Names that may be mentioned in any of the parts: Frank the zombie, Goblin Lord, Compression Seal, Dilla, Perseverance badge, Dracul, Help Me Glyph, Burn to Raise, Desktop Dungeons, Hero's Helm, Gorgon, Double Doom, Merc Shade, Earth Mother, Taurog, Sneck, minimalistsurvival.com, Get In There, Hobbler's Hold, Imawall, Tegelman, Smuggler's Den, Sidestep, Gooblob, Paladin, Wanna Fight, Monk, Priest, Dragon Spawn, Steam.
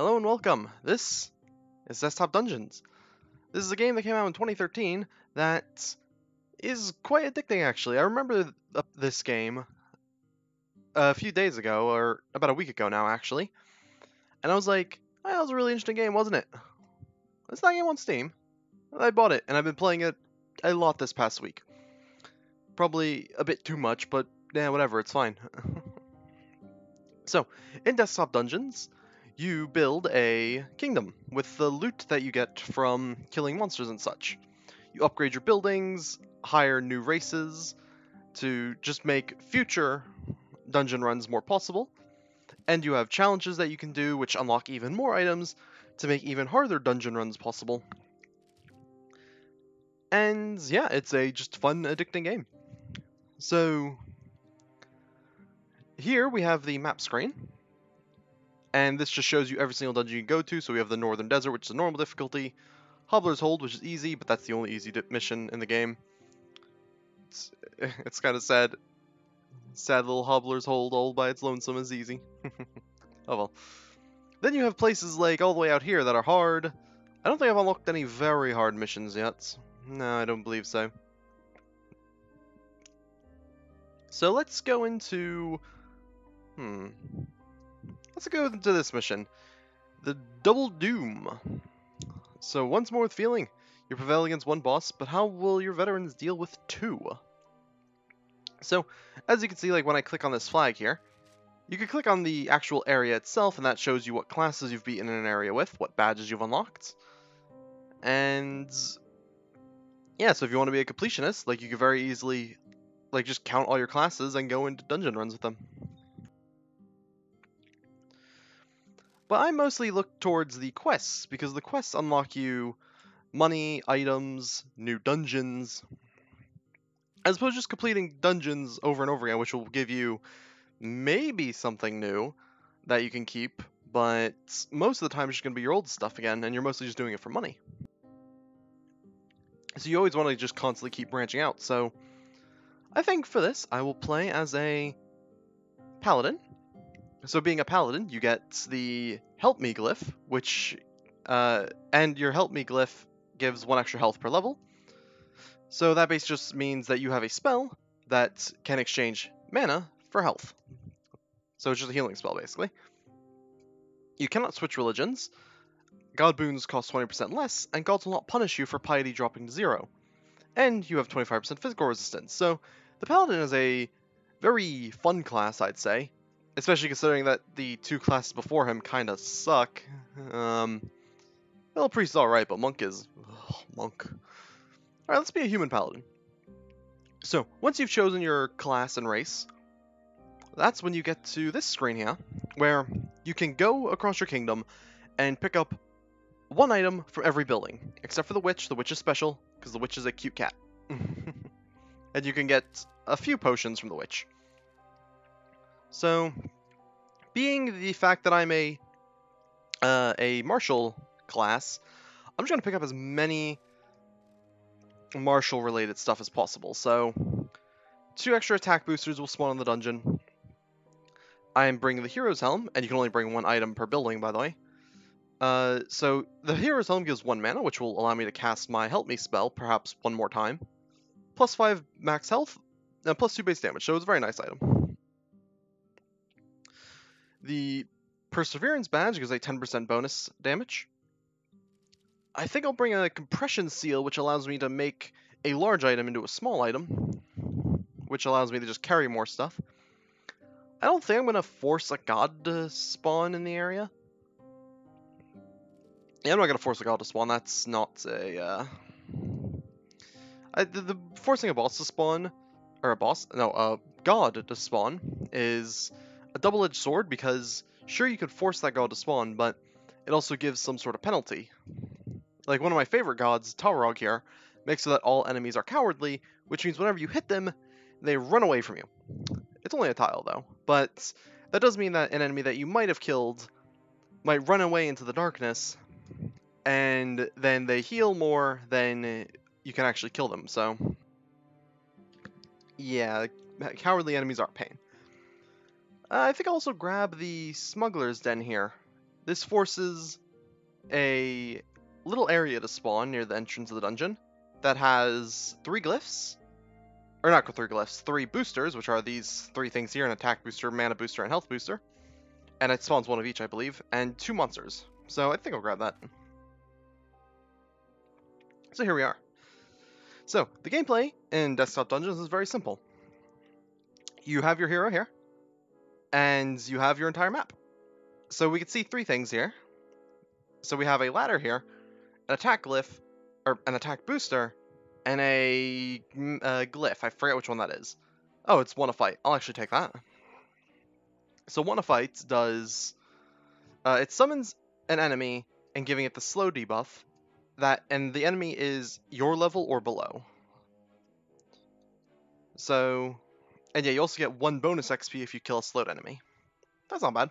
Hello and welcome! This is Desktop Dungeons. This is a game that came out in 2013 that is quite addicting, actually. I remember this game a few days ago, or about a week ago now, actually. And I was like, oh, that was a really interesting game, wasn't it? It's not a game on Steam. And I bought it, and I've been playing it a lot this past week. Probably a bit too much, but yeah, whatever, it's fine. So, in Desktop Dungeons, you build a kingdom with the loot that you get from killing monsters and such. You upgrade your buildings, hire new races to just make future dungeon runs more possible, and you have challenges that you can do which unlock even more items to make even harder dungeon runs possible. And yeah, it's a just fun, addicting game. So here we have the map screen. And this just shows you every single dungeon you go to. So we have the Northern Desert, which is a normal difficulty. Hobbler's Hold, which is easy, but that's the only easy mission in the game. It's kind of sad. Sad little Hobbler's Hold all by its lonesome is easy. Oh well. Then you have places like all the way out here that are hard. I don't think I've unlocked any very hard missions yet. No, I don't believe so. So let's go into... Let's go into this mission, the Double Doom. So once more with feeling, you prevail against one boss, but how will your veterans deal with two? So as you can see, like when I click on this flag here, you can click on the actual area itself, and that shows you what classes you've beaten in an area with, what badges you've unlocked, and yeah. So if you want to be a completionist, like you could very easily, like just count all your classes and go into dungeon runs with them. But I mostly look towards the quests, because the quests unlock you money, items, new dungeons, as opposed to just completing dungeons over and over again, which will give you maybe something new that you can keep, but most of the time it's just going to be your old stuff again, and you're mostly just doing it for money. So you always want to just constantly keep branching out, so I think for this I will play as a Paladin. So being a Paladin, you get the Help Me Glyph, which, and your Help Me Glyph gives 1 extra health per level. So that basically just means that you have a spell that can exchange mana for health. So it's just a healing spell, basically. You cannot switch religions. God boons cost 20% less, and gods will not punish you for piety dropping to 0. And you have 25% physical resistance. So the Paladin is a very fun class, I'd say. Especially considering that the two classes before him kind of suck. Well, Priest is alright, but Monk is... Ugh, Monk. Alright, let's be a human Paladin. So, once you've chosen your class and race, that's when you get to this screen here, where you can go across your kingdom and pick up 1 item from every building. Except for the Witch. The Witch is special, because the Witch is a cute cat. And you can get a few potions from the Witch. So, being the fact that I'm a martial class, I'm just going to pick up as many martial-related stuff as possible. So, 2 extra attack boosters will spawn in the dungeon. I am bringing the Hero's Helm, and you can only bring 1 item per building, by the way. So, the Hero's Helm gives 1 mana, which will allow me to cast my Help Me spell, perhaps 1 more time. Plus 5 max health, and plus 2 base damage, so it's a very nice item. The Perseverance badge gives a 10% bonus damage. I think I'll bring a Compression Seal, which allows me to make a large item into a small item, which allows me to just carry more stuff. I don't think I'm going to force a god to spawn in the area. Yeah, I'm not going to force a god to spawn. That's not a... the forcing a boss to spawn, or a boss, no, a god to spawn is... a double-edged sword, because sure, you could force that god to spawn, but it also gives some sort of penalty. Like one of my favorite gods, Taurog here, makes so that all enemies are cowardly, which means whenever you hit them, they run away from you. It's only a tile though, but that does mean that an enemy that you might have killed might run away into the darkness, and then they heal more than you can actually kill them. So yeah, cowardly enemies are a pain. I think I'll also grab the Smuggler's Den here, This forces a little area to spawn near the entrance of the dungeon that has three glyphs. Or not three glyphs, three boosters, which are these three things here, an attack booster, mana booster, and health booster. And it spawns one of each, I believe, and two monsters. So I think I'll grab that. So here we are. So the gameplay in Desktop Dungeons is very simple. You have your hero here, and you have your entire map. So we can see three things here. So we have a ladder here, an attack glyph, or an attack booster, and a glyph. I forget which one that is. Oh, it's Wanna Fight. I'll actually take that. So Wanna Fight does... it summons an enemy and giving it the slow debuff, and the enemy is your level or below. So... and yeah, you also get one bonus XP if you kill a slowed enemy. That's not bad.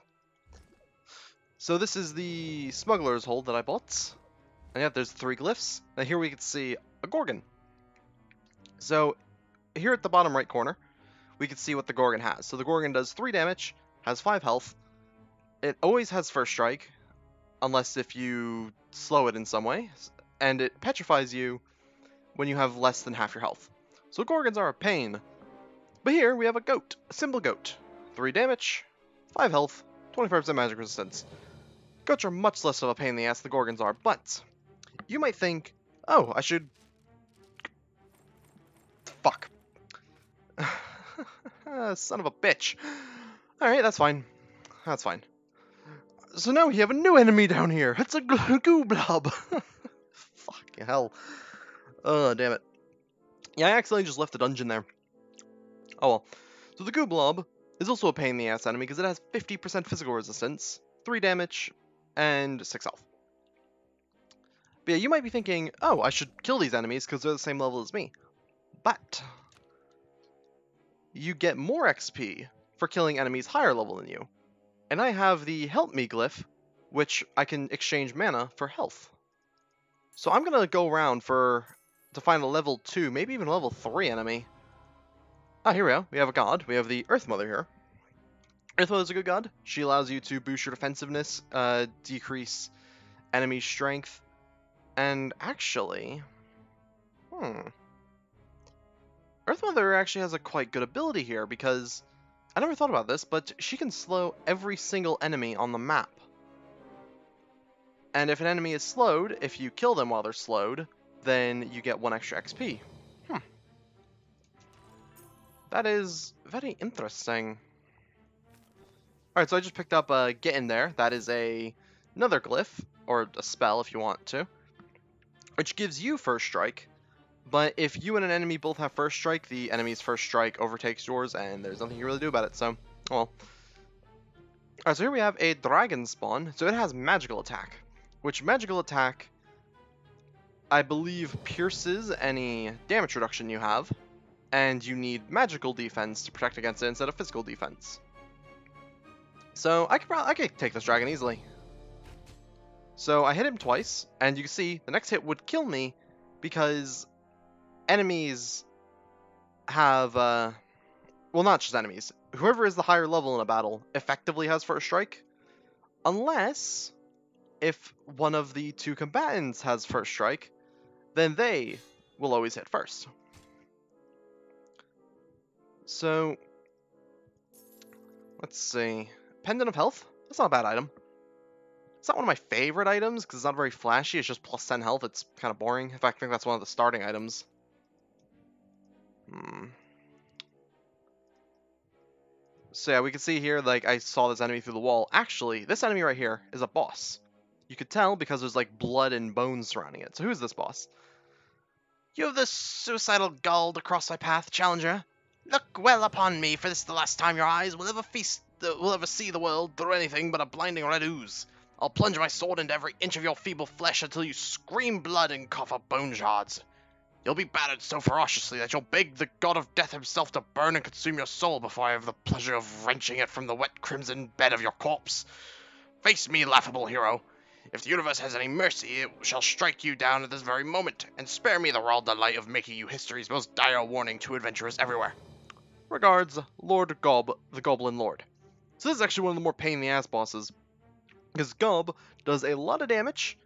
So this is the Smuggler's Hold that I bought. And yeah, there's three glyphs. Now here we can see a Gorgon. So here at the bottom right corner, we can see what the Gorgon has. So the Gorgon does 3 damage, has 5 health. It always has first strike, unless if you slow it in some way. And it petrifies you when you have less than half your health. So Gorgons are a pain. But here we have a goat, a simple goat. 3 damage, 5 health, 25% magic resistance. Goats are much less of a pain in the ass than Gorgons are, but you might think, oh, I should... fuck. Son of a bitch. Alright, that's fine. That's fine. So now we have a new enemy down here. It's a Gooblob. Fucking hell. Oh, damn it. Yeah, I accidentally just left the dungeon there. Oh well. So the Gooblob is also a pain in the ass enemy because it has 50% physical resistance, 3 damage, and 6 health. But yeah, you might be thinking, oh, I should kill these enemies because they're the same level as me. But you get more XP for killing enemies higher level than you. And I have the Help Me Glyph, which I can exchange mana for health. So I'm going to go around to find a level 2, maybe even a level 3 enemy. Ah, here we go. We have a god. We have the Earth Mother here. Earth Mother's a good god. She allows you to boost your defensiveness, decrease enemy strength, and actually... Earth Mother actually has a quite good ability here, because... I never thought about this, but she can slow every single enemy on the map. And if an enemy is slowed, if you kill them while they're slowed, then you get 1 extra XP. That is very interesting. Alright, so I just picked up a Get In There. That is another glyph, or a spell if you want to, which gives you first strike, but if you and an enemy both have first strike, the enemy's first strike overtakes yours, and there's nothing you really do about it, so, well. Alright, so here we have a Dragon Spawn. So it has Magical Attack, which Magical Attack, I believe, pierces any damage reduction you have. And you need magical defense to protect against it instead of physical defense. So I could take this dragon easily. So I hit him twice, and you can see the next hit would kill me because enemies have... well, not just enemies. Whoever is the higher level in a battle effectively has first strike, unless if one of the two combatants has first strike, then they will always hit first. So, let's see. Pendant of Health? That's not a bad item. It's not one of my favorite items, because it's not very flashy. It's just plus 10 health. It's kind of boring. In fact, I think that's one of the starting items. So yeah, we can see here, like, I saw this enemy through the wall. Actually, this enemy right here is a boss. You could tell because there's, like, blood and bones surrounding it. So who's this boss? You have this suicidal gull to cross my path, challenger. Look well upon me, for this is the last time your eyes will ever see the world through anything but a blinding red ooze. I'll plunge my sword into every inch of your feeble flesh until you scream blood and cough up bone shards. You'll be battered so ferociously that you'll beg the god of death himself to burn and consume your soul before I have the pleasure of wrenching it from the wet crimson bed of your corpse. Face me, laughable hero. If the universe has any mercy, it shall strike you down at this very moment, and spare me the raw delight of making you history's most dire warning to adventurers everywhere. Regards, Lord Gob, the Goblin Lord. So this is actually one of the more pain-in-the-ass bosses. Because Gob does a lot of damage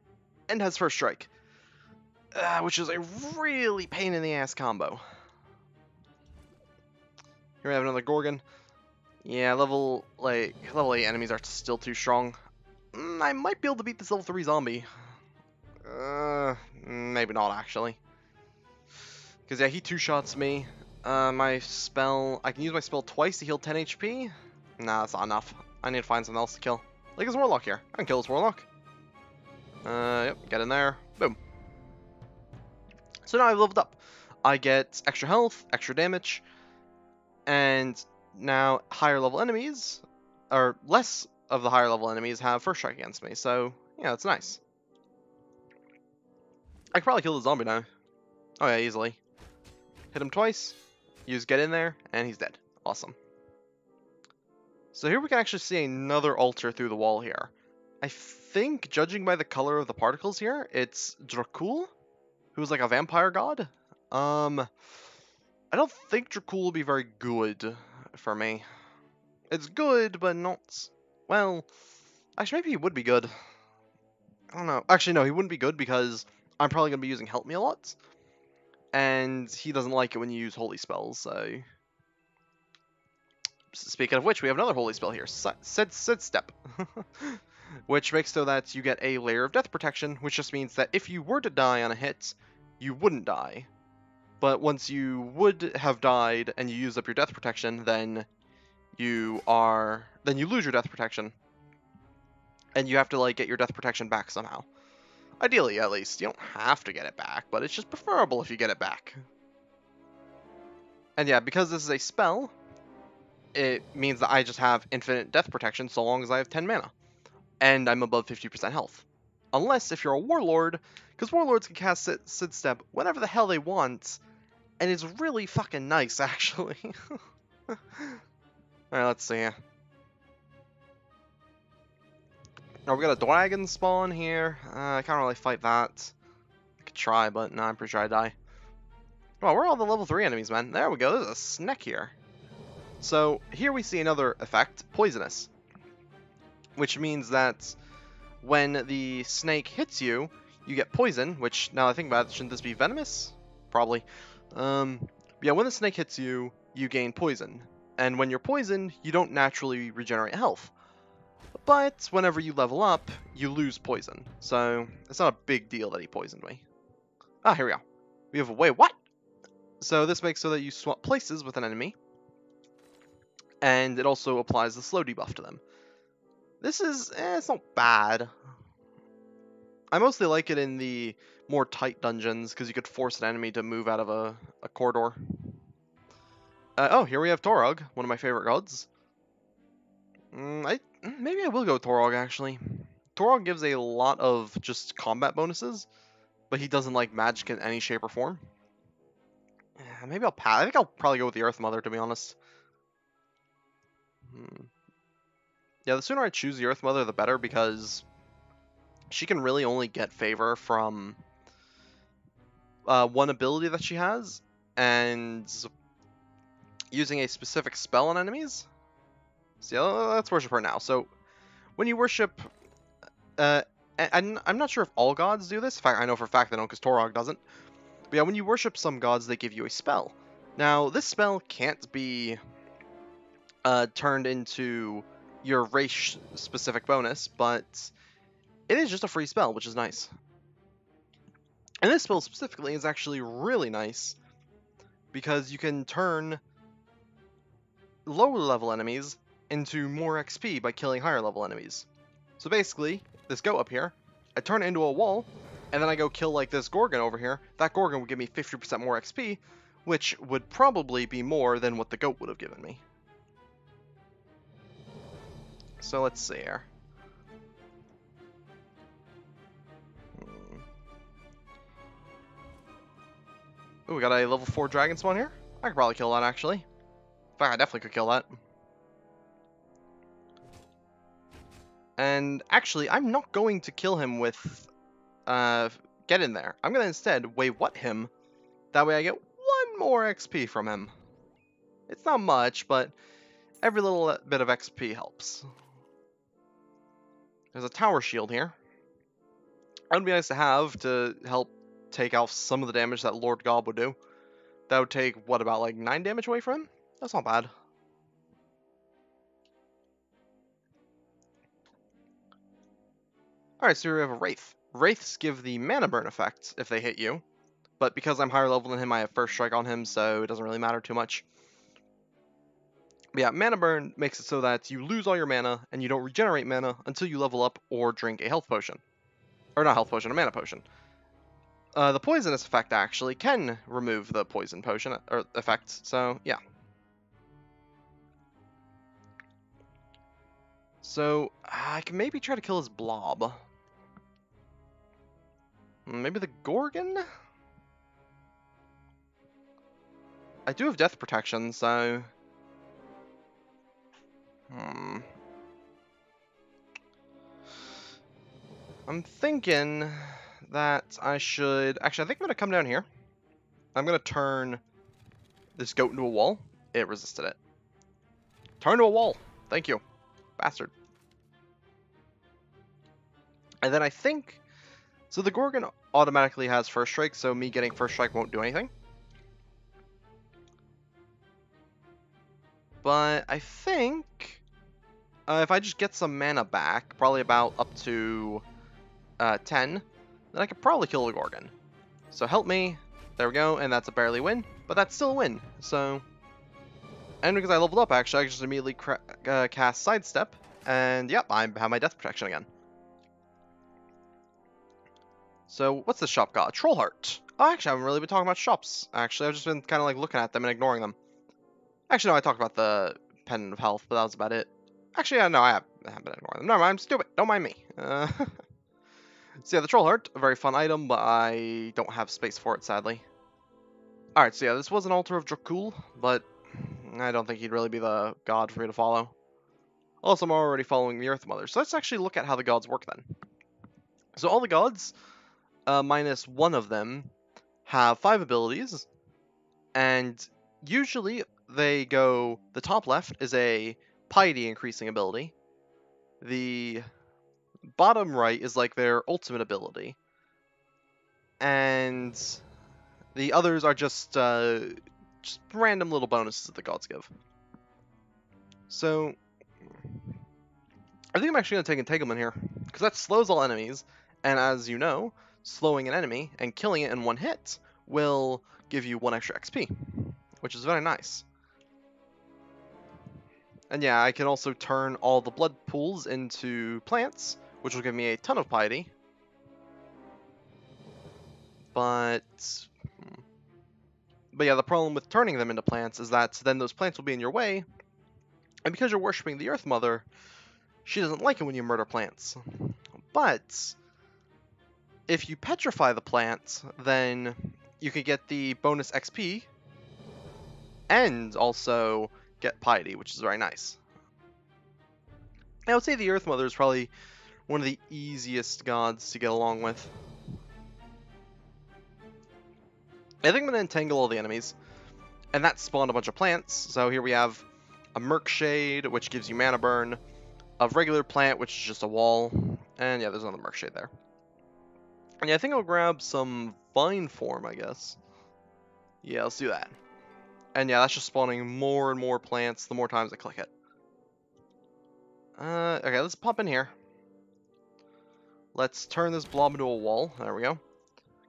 and has first strike, which is a really pain in the ass combo. Here we have another Gorgon. Yeah, level 8 enemies are still too strong. I might be able to beat this level 3 zombie. Maybe not actually. Because yeah, he 2-shots me. My spell, I can use my spell twice to heal 10 HP. Nah, that's not enough. I need to find something else to kill. Like his warlock here. I can kill his warlock. Yep, get in there. Boom. So now I've leveled up. I get extra health, extra damage, and now higher level enemies, or less of the higher level enemies, have first strike against me. So, yeah, it's nice. I could probably kill the zombie now. Oh yeah, easily. Hit him twice, use Get In There, and he's dead. Awesome. So here we can actually see another altar through the wall here. I think, judging by the color of the particles here, it's Dracul, who's like a vampire god. I don't think Dracul will be very good for me. It's good, but not... Well, actually, maybe he would be good. I don't know. Actually, no, he wouldn't be good because I'm probably going to be using Help Me a lot. And he doesn't like it when you use holy spells, so... Speaking of which, we have another holy spell here, Sidestep. Which makes so that you get a layer of death protection, which just means that if you were to die on a hit, you wouldn't die. But once you would have died and you use up your death protection, then you lose your death protection. And you have to, like, get your death protection back somehow. Ideally, at least. You don't have to get it back, but it's just preferable if you get it back. And yeah, because this is a spell, it means that I just have infinite death protection so long as I have 10 mana. And I'm above 50% health. Unless if you're a warlord, because warlords can cast Sidestep whenever the hell they want, and it's really fucking nice, actually. Alright, let's see here. Oh, we got a dragon spawn here. I can't really fight that. I could try, but no, I'm pretty sure I die. Well, where are all the level 3 enemies, man? There we go. There's a snack here. So here we see another effect, poisonous, which means that when the snake hits you, you get poison. Which, now that I think about it, shouldn't this be venomous? Probably. Yeah, when the snake hits you, you gain poison, and when you're poisoned, you don't naturally regenerate health. But whenever you level up, you lose poison. So it's not a big deal that he poisoned me. Ah, here we go. We have a way. What? So this makes so that you swap places with an enemy. And it also applies the slow debuff to them. This is... it's not bad. I mostly like it in the more tight dungeons, because you could force an enemy to move out of a corridor. Oh, here we have Taurog, one of my favorite gods. Maybe I will go Taurog, actually. Taurog gives a lot of just combat bonuses, but he doesn't like magic in any shape or form. Maybe I'll pass. I think I'll probably go with the Earth Mother, to be honest. Yeah, the sooner I choose the Earth Mother, the better, because she can really only get favor from one ability that she has, and using a specific spell on enemies. See, let's worship her now. So, when you worship... and I'm not sure if all gods do this. In fact, I know for a fact they don't, because Taurog doesn't. But yeah, when you worship some gods, they give you a spell. Now, this spell can't be turned into your race-specific bonus, but it is just a free spell, which is nice. And this spell specifically is actually really nice, because you can turn low-level enemies into more XP by killing higher level enemies. So basically, this goat up here, I turn it into a wall, and then I go kill like this Gorgon over here. That Gorgon would give me 50% more XP, which would probably be more than what the goat would have given me. So let's see here. Ooh, we got a level 4 Dragon Spawn here. I could probably kill that, actually. In fact, I definitely could kill that. And actually, I'm not going to kill him with Get In There. I'm going to instead Way What him. That way I get one more XP from him. It's not much, but every little bit of XP helps. There's a tower shield here. That would be nice to have to help take off some of the damage that Lord Gob would do. That would take, what, about like 9 damage away from him? That's not bad. Alright, so we have a Wraith. Wraiths give the mana burn effect if they hit you, but because I'm higher level than him, I have first strike on him, so it doesn't really matter too much. But yeah, mana burn makes it so that you lose all your mana, and you don't regenerate mana until you level up or drink a health potion. Or not health potion, a mana potion. The poisonous effect actually can remove the poison potion or effects, so yeah. So I can maybe try to kill his blob. Maybe the Gorgon? I do have death protection, so... I'm thinking that I should... Actually, I think I'm going to come down here. I'm going to turn this goat into a wall. It resisted it. Turn to a wall. Thank you. Bastard. And then I think... So the Gorgon automatically has first strike, so me getting first strike won't do anything. But I think if I just get some mana back, probably about up to 10, then I could probably kill the Gorgon. So help me. There we go, and that's a barely win, but that's still a win. So, and because I leveled up, actually, I just immediately cast Sidestep, and yep, I have my death protection again. So, what's this shop got? A troll heart. Oh, actually, I haven't really been talking about shops, actually. I've just been kind of, like, looking at them and ignoring them. Actually, no, I talked about the Pendant of Health, but that was about it. Actually, yeah, no, I haven't been ignoring them. Never mind, I'm stupid. Don't mind me. So, yeah, the troll heart, a very fun item, but I don't have space for it, sadly. Alright, so, yeah, this was an altar of Dracul, but I don't think he'd really be the god for me to follow. Also, I'm already following the Earth Mother, so let's actually look at how the gods work, then. So, all the gods... minus one of them have 5 abilities, and usually they go, the top left is a piety increasing ability, the bottom right is like their ultimate ability, and the others are just random little bonuses that the gods give. So I think I'm actually going to take an Tegelman here, because that slows all enemies, and as you know, slowing an enemy and killing it in one hit will give you 1 extra XP, which is very nice. And yeah, I can also turn all the blood pools into plants, which will give me a ton of piety. But yeah, the problem with turning them into plants is that then those plants will be in your way, and because you're worshipping the Earth Mother, she doesn't like it when you murder plants. But if you petrify the plants, then you could get the bonus XP and also get piety, which is very nice. I would say the Earth Mother is probably one of the easiest gods to get along with. I think I'm going to entangle all the enemies, and that spawned a bunch of plants. So here we have a Merc Shade, which gives you mana burn, a regular plant, which is just a wall, and yeah, there's another Merc Shade there. And yeah, I think I'll grab some vine form, I guess. Yeah, let's do that. And yeah, that's just spawning more and more plants the more times I click it. Okay, let's pop in here. Let's turn this blob into a wall. There we go.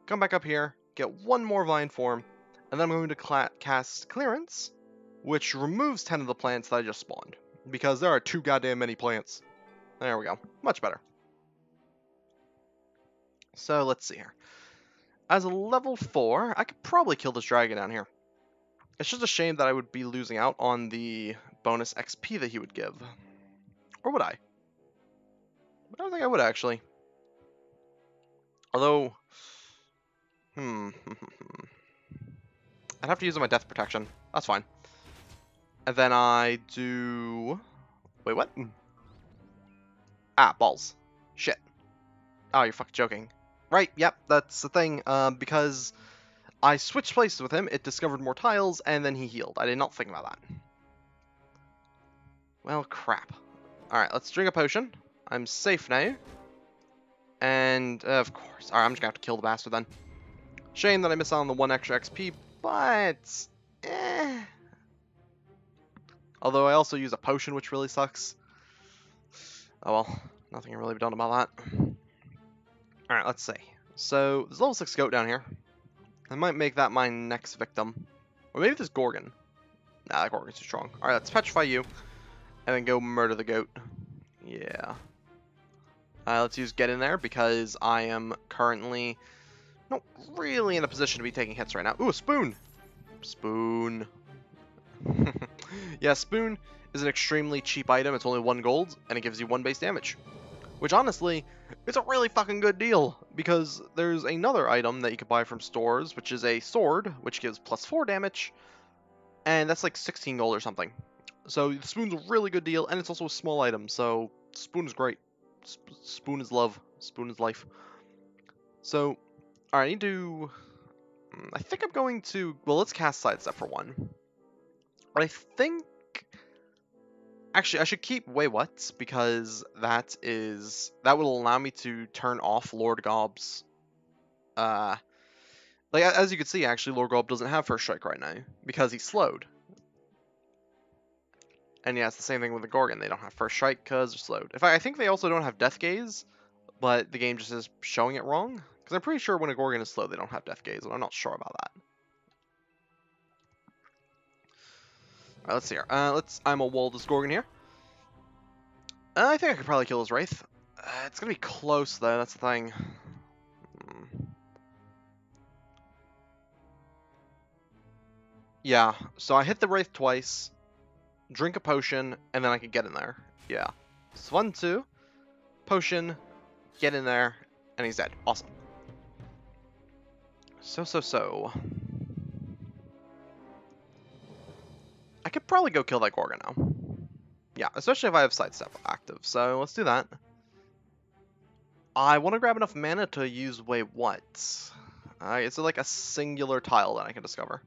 Come back up here, get one more vine form, and then I'm going to cast Clearance, which removes 10 of the plants that I just spawned, because there are too goddamn many plants. There we go. Much better. So, let's see here. As a level 4, I could probably kill this dragon down here. It's just a shame that I would be losing out on the bonus XP that he would give. Or would I? I don't think I would, actually. Although... I'd have to use my death protection. That's fine. And then I do... Wait, what? Ah, balls. Shit. Oh, you're fucking joking. Right, yep, that's the thing, because I switched places with him, it discovered more tiles, and then he healed. I did not think about that. Well, crap. Alright, let's drink a potion, I'm safe now. And, of course. Alright, I'm just gonna have to kill the bastard then. Shame that I miss out on the 1 extra XP, but... eh. Although I also use a potion, which really sucks. Oh well, nothing can really be done about that. Alright, let's see. So, there's a level 6 goat down here. I might make that my next victim. Or maybe there's Gorgon. Nah, that Gorgon's too strong. Alright, let's petrify you. And then go murder the goat. Yeah. Let's use Get In There, because I am currently not really in a position to be taking hits right now. Ooh, a spoon! Spoon. Yeah, spoon is an extremely cheap item. It's only 1 gold, and it gives you 1 base damage. Which, honestly, it's a really fucking good deal, because there's another item that you could buy from stores, which is a sword, which gives +4 damage, and that's like 16 gold or something. So the spoon's a really good deal, and it's also a small item, so spoon is great. Spoon is love. Spoon is life. So, alright, I need to... I think I'm going to... well, let's cast Sidestep for 1. I think... actually, I should keep... wait, what? Because that is... that will allow me to turn off Lord Gob's... like, as you can see, actually, Lord Gob doesn't have First Strike right now, because he's slowed. And yeah, it's the same thing with the Gorgon. They don't have First Strike because they're slowed. In fact, I think they also don't have Death Gaze, but the game just is showing it wrong. Because I'm pretty sure when a Gorgon is slowed, they don't have Death Gaze, and I'm not sure about that. Alright, let's see here. Let's Imawall this Gorgon here. I think I could probably kill this Wraith. It's going to be close, though. That's the thing. Yeah, so I hit the Wraith twice. Drink a potion, and then I can Get In There. Yeah. It's 1, 2. Potion. Get In There. And he's dead. Awesome. So. I could probably go kill that Gorgon now. Yeah, especially if I have Sidestep active. So, let's do that. I want to grab enough mana to use, wait, what? Is it like a singular tile that I can discover?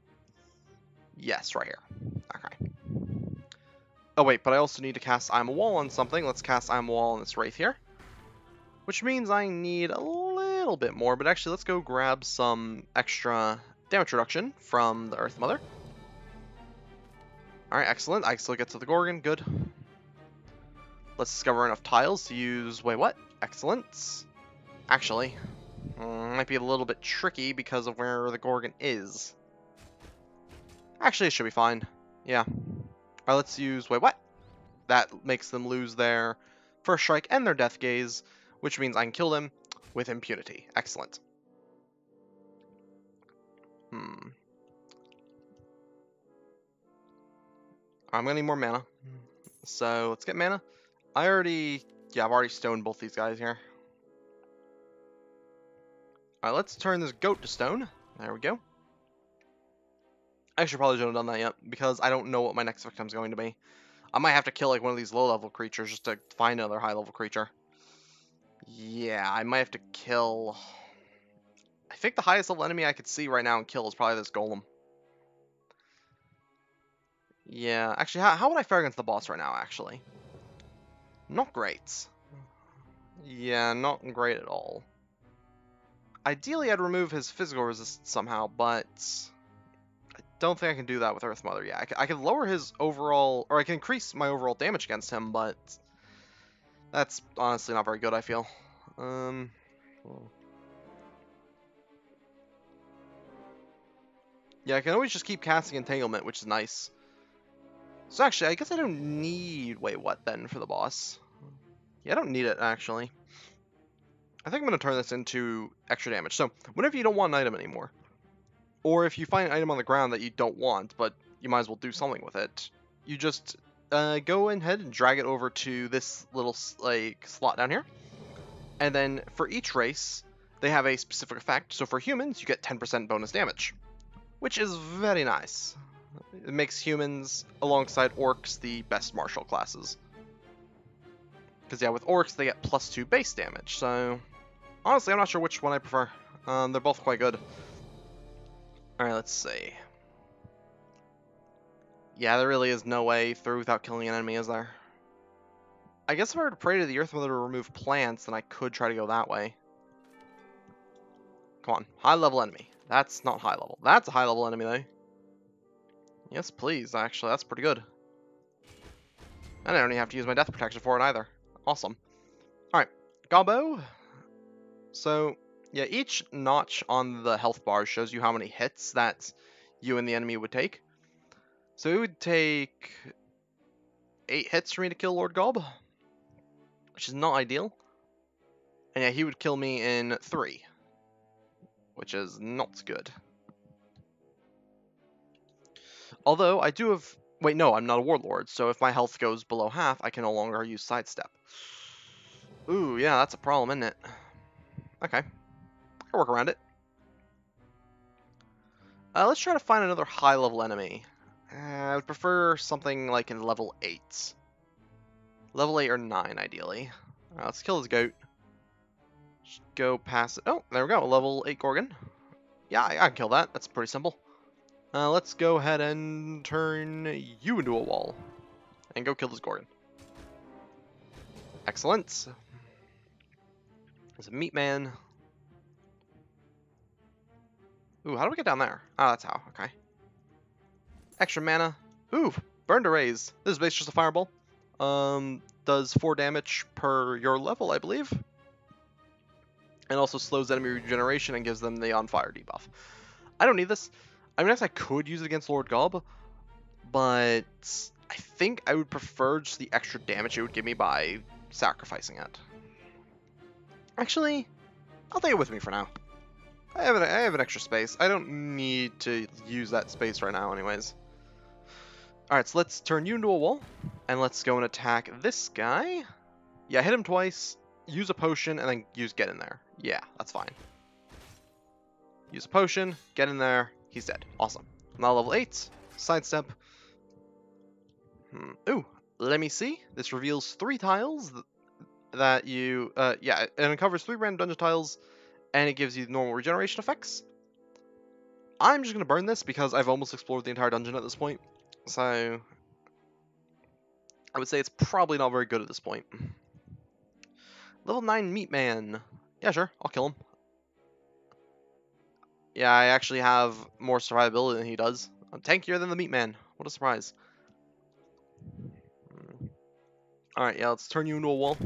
Yes, right here. Okay. Oh wait, but I also need to cast Imawall on something. Let's cast Imawall on this Wraith here. Which means I need a little bit more, but actually let's go grab some extra damage reduction from the Earth Mother. Alright, excellent. I still get to the Gorgon, good. Let's discover enough tiles to use... wait, what? Excellent. Actually, might be a little bit tricky because of where the Gorgon is. Actually, it should be fine. Yeah. Alright, let's use... wait, what? That makes them lose their First Strike and their Death Gaze, which means I can kill them with impunity. Excellent. I'm gonna need more mana. So, let's get mana. I've already stoned both these guys here. Alright, let's turn this goat to stone. There we go. I should probably shouldn't have done that yet, because I don't know what my next victim's going to be. I might have to kill, like, one of these low-level creatures just to find another high-level creature. Yeah, I might have to kill... I think the highest level enemy I could see right now and kill is probably this golem. Yeah, actually, how would I fare against the boss right now, actually? Not great. Yeah, not great at all. Ideally, I'd remove his physical resistance somehow, but... don't think I can do that with Earth Mother. Yeah, I can lower his overall, or I can increase my overall damage against him, but that's honestly not very good, I feel. Yeah, I can always just keep casting Entanglement, which is nice. So actually, I guess I don't need, wait, what then for the boss? Yeah, I don't need it, actually. I think I'm going to turn this into extra damage. So, whenever you don't want an item anymore, or if you find an item on the ground that you don't want, but you might as well do something with it, you just go ahead and drag it over to this little like slot down here. And then for each race, they have a specific effect. So for humans, you get 10% bonus damage, which is very nice. It makes humans, alongside orcs, the best martial classes. Because, yeah, with orcs, they get +2 base damage. So, honestly, I'm not sure which one I prefer. They're both quite good. Alright, let's see. Yeah, there really is no way through without killing an enemy, is there? I guess if I were to pray to the Earth Mother to remove plants, then I could try to go that way. Come on. High level enemy. That's not high level. That's a high level enemy, though. Yes, please. Actually, that's pretty good. And I don't even have to use my death protection for it either. Awesome. Alright. Gobbo. So, yeah, each notch on the health bar shows you how many hits that you and the enemy would take. So it would take 8 hits for me to kill Lord Gob, which is not ideal. And yeah, he would kill me in 3, which is not good. Although, I do have... Wait, no, I'm not a warlord, so if my health goes below half, I can no longer use Sidestep. Ooh, yeah, that's a problem, isn't it? Okay. I'll work around it. Let's try to find another high-level enemy. I would prefer something like in level 8. Level 8 or 9, ideally. Alright, let's kill this goat. Just go past it. Oh, there we go. Level 8 Gorgon. Yeah, I can kill that. That's pretty simple. Let's go ahead and turn you into a wall. And go kill this Gorgon. Excellent. There's a meat man. Ooh, how do we get down there? Oh, that's how. Okay. Extra mana. Ooh, burn to raise. This is basically just a fireball. Does 4 damage per your level, I believe. And also slows enemy regeneration and gives them the on fire debuff. I don't need this. I mean, I guess I could use it against Lord Gob, but I think I would prefer just the extra damage it would give me by sacrificing it. Actually, I'll take it with me for now. I have an extra space. I don't need to use that space right now anyways. Alright, so let's turn you into a wall. And let's go and attack this guy. Yeah, hit him twice. Use a potion and then use get in there. Yeah, that's fine. Use a potion. Get in there. He's dead. Awesome. Now level 8. Sidestep. Ooh. Let me see. This reveals 3 tiles that you... yeah, it uncovers 3 random dungeon tiles. And it gives you normal regeneration effects. I'm just going to burn this because I've almost explored the entire dungeon at this point. So, I would say it's probably not very good at this point. Level 9 Meat Man. Yeah, sure. I'll kill him. Yeah, I actually have more survivability than he does. I'm tankier than the Meat Man. What a surprise. Alright, yeah, let's turn you into a wall.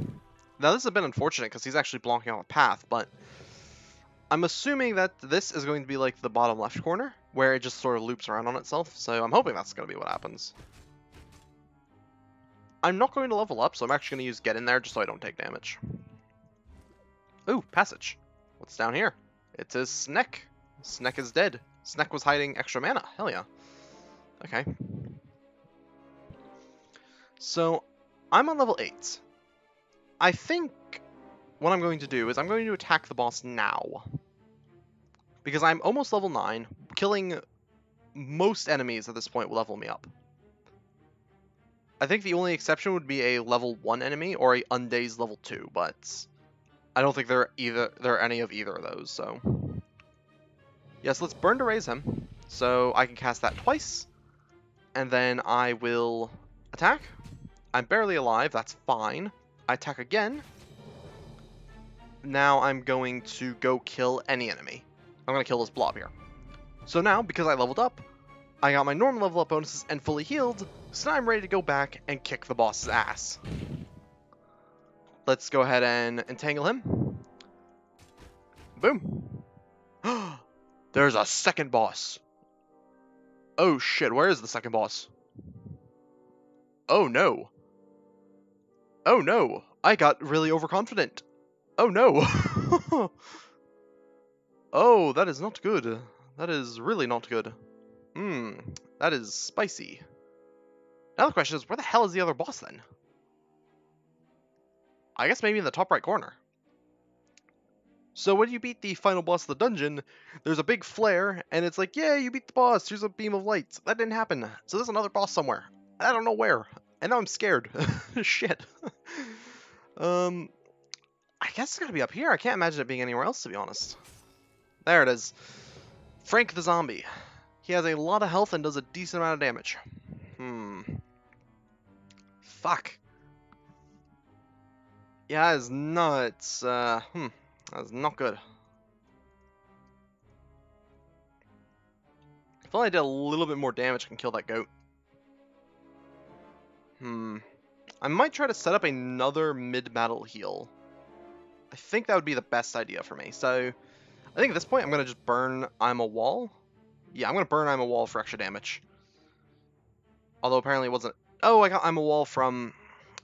Now, this has been unfortunate because he's actually blocking on a path, but... I'm assuming that this is going to be like the bottom left corner, where it just sort of loops around on itself, so I'm hoping that's going to be what happens. I'm not going to level up, so I'm actually going to use get in there just so I don't take damage. Ooh, passage. What's down here? It's his Sneck. Sneck is dead. Sneck was hiding extra mana. Hell yeah. Okay. So, I'm on level 8. I think what I'm going to do is I'm going to attack the boss now. Because I'm almost level 9, killing most enemies at this point will level me up. I think the only exception would be a level 1 enemy or a Undaze level 2, but I don't think there are any of either of those, so. Yes, let's burn to raise him. So I can cast that twice, and then I will attack. I'm barely alive, that's fine. I attack again. Now I'm going to go kill any enemy. I'm going to kill this blob here. So now, because I leveled up, I got my normal level up bonuses and fully healed, so now I'm ready to go back and kick the boss's ass. Let's go ahead and entangle him. Boom. There's a second boss. Oh shit, where is the second boss? Oh no. Oh no, I got really overconfident. Oh no! Oh, that is not good. That is really not good. That is spicy. Now the question is, where the hell is the other boss then? I guess maybe in the top right corner. So when you beat the final boss of the dungeon, there's a big flare, and it's like, yeah, you beat the boss, here's a beam of light. That didn't happen. So there's another boss somewhere. I don't know where. And now I'm scared. Shit. I guess it's gotta be up here. I can't imagine it being anywhere else, to be honest. There it is. Frank the zombie. He has a lot of health and does a decent amount of damage. Fuck. Yeah, it's nuts. That's not good. If only I did a little bit more damage, I can kill that goat. I might try to set up another mid-battle heal. I think that would be the best idea for me. So, I think at this point I'm going to just burn Imawall. Yeah, I'm going to burn Imawall for extra damage. Although apparently it wasn't... Oh, I got Imawall from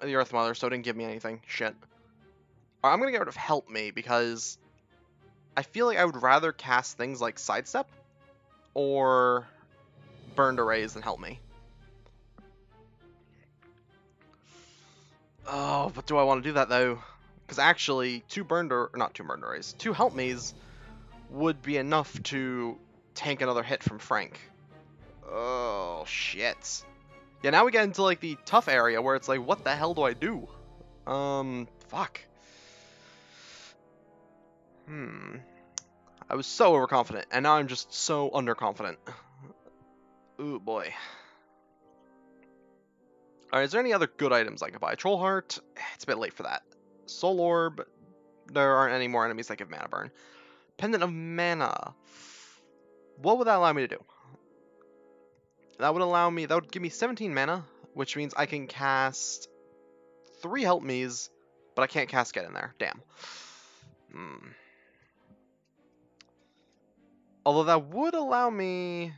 the Earth Mother, so it didn't give me anything. Shit. Alright, I'm going to get rid of Help Me, because I feel like I would rather cast things like Sidestep or Burn to Raise than Help Me. Oh, but do I want to do that, though? Because actually, two Help Me's would be enough to tank another hit from Frank. Oh, shit. Yeah, now we get into, like, the tough area where it's like, what the hell do I do? Fuck. I was so overconfident, and now I'm just so underconfident. Ooh, boy. Alright, is there any other good items I can buy? Troll Heart? It's a bit late for that. Soul Orb? There aren't any more enemies that give mana burn. Pendant of Mana. What would that allow me to do? That would give me 17 mana, which means I can cast 3 Help Me's, but I can't cast Get In There. Damn. Although that would allow me...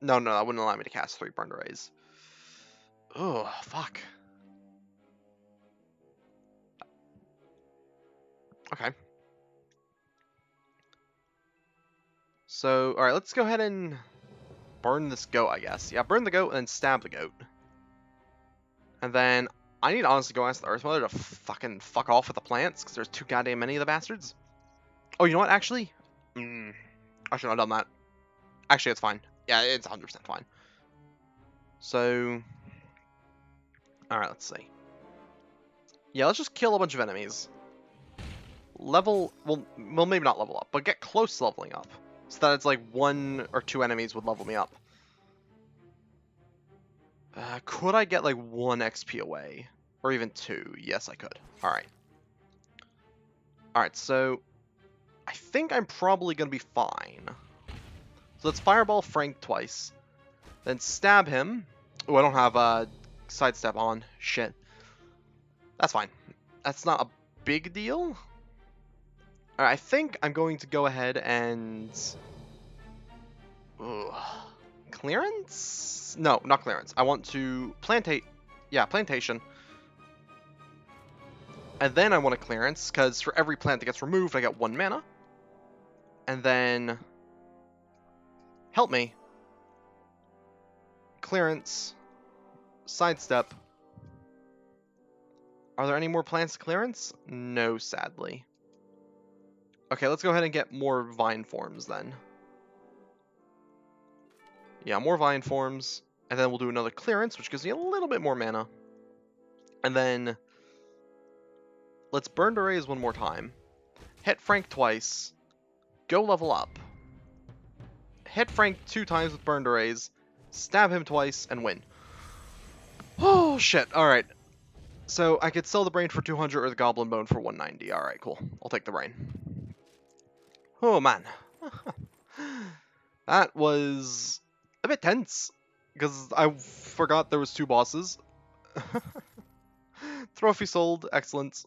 No, that wouldn't allow me to cast 3 Burn to Raise. Oh, fuck. Okay. So, alright, let's go ahead and burn this goat, I guess. Yeah, burn the goat and then stab the goat. And then, I need to honestly go ask the Earth Mother to fucking fuck off with the plants, because there's too goddamn many of the bastards. Oh, you know what, actually? I shouldn't have done that. Actually, it's fine. Yeah, it's 100% fine. So... Alright, let's see. Yeah, let's just kill a bunch of enemies. Well, maybe not level up, but get close to leveling up. So that it's like 1 or 2 enemies would level me up. Could I get like 1 XP away? Or even 2? Yes, I could. Alright. Alright, so... I think I'm probably going to be fine. So let's fireball Frank twice. Then stab him. Oh, I don't have... Sidestep on. Shit. That's fine. That's not a big deal. Alright, I think I'm going to go ahead and... Clearance? No, not clearance. I want to plantate. Yeah, plantation. And then I want a clearance, because for every plant that gets removed, I get 1 mana. And then... Help Me. Clearance. Sidestep. Are there any more plants to clearance? No, sadly. Okay, let's go ahead and get more vine forms then. Yeah, more vine forms. And then we'll do another clearance, which gives me a little bit more mana. And then... Let's burn to raise 1 more time. Hit Frank twice. Go level up. Hit Frank 2 times with burn to raise. Stab him twice and win. Oh, shit. Alright. So, I could sell the brain for 200 or the goblin bone for 190. Alright, cool. I'll take the brain. Oh, man. That was a bit tense. Because I forgot there was 2 bosses. Trophy sold. Excellent.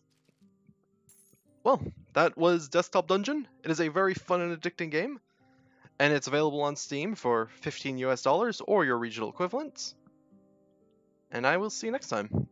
Well, that was Desktop Dungeon. It is a very fun and addicting game. And it's available on Steam for $15 or your regional equivalent. And I will see you next time.